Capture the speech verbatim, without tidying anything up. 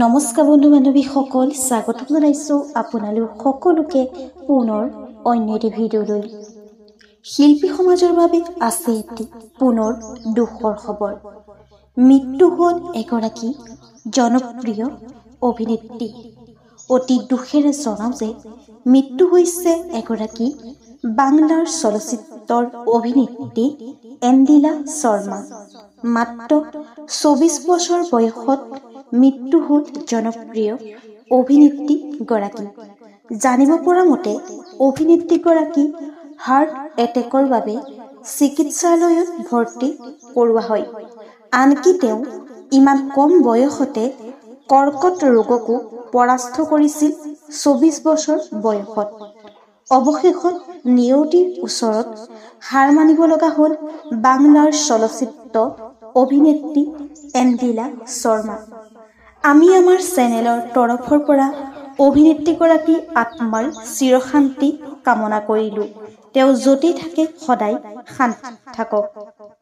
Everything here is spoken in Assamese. নমস্কাৰ বন্ধু বান্ধৱী সকল, স্বাগত জনাইছো আপোনালোক সকলোকে পুনৰ অন্য এটি ভিডিঅ'লৈ। শিল্পী সমাজৰ বাবে আছে এটি পুনৰ দুখৰ খবৰ। মৃত্যু হ'ল এগৰাকী জনপ্ৰিয় অভিনেত্ৰী। অতি দুখেৰে জনাওঁ যে মৃত্যু হৈছে এগৰাকী বাংলাৰ চলচ্চিত্ৰৰ অভিনেত্ৰী এণ্ডিলা শৰ্মা। মাত্ৰ চৌবিশ বছৰ বয়সত মৃত্যু হ'ল জনপ্ৰিয় অভিনেত্ৰীগৰাকী। জানিব পৰা মতে অভিনেত্ৰীগৰাকী হাৰ্ট এটেকৰ বাবে চিকিৎসালয়ত ভৰ্তি কৰোৱা হয়। আনকি তেওঁ ইমান কম বয়সতে কৰ্কট ৰোগকো পৰাস্ত কৰিছিল চৌবিশ বছৰ বয়সত। অৱশেষত নিয়তিৰ ওচৰত হাৰ মানিব লগা হ'ল বাংলাৰ চলচ্চিত্ৰ অভিনেত্ৰী এণ্ডিলা শৰ্মা। আমি আমাৰ চেনেলৰ তৰফৰ পৰা অভিনেত্ৰীগৰাকী আত্মাৰ চিৰশান্তি কামনা কৰিলোঁ। তেওঁ য'তেই থাকে সদায় শান্তি থাকক।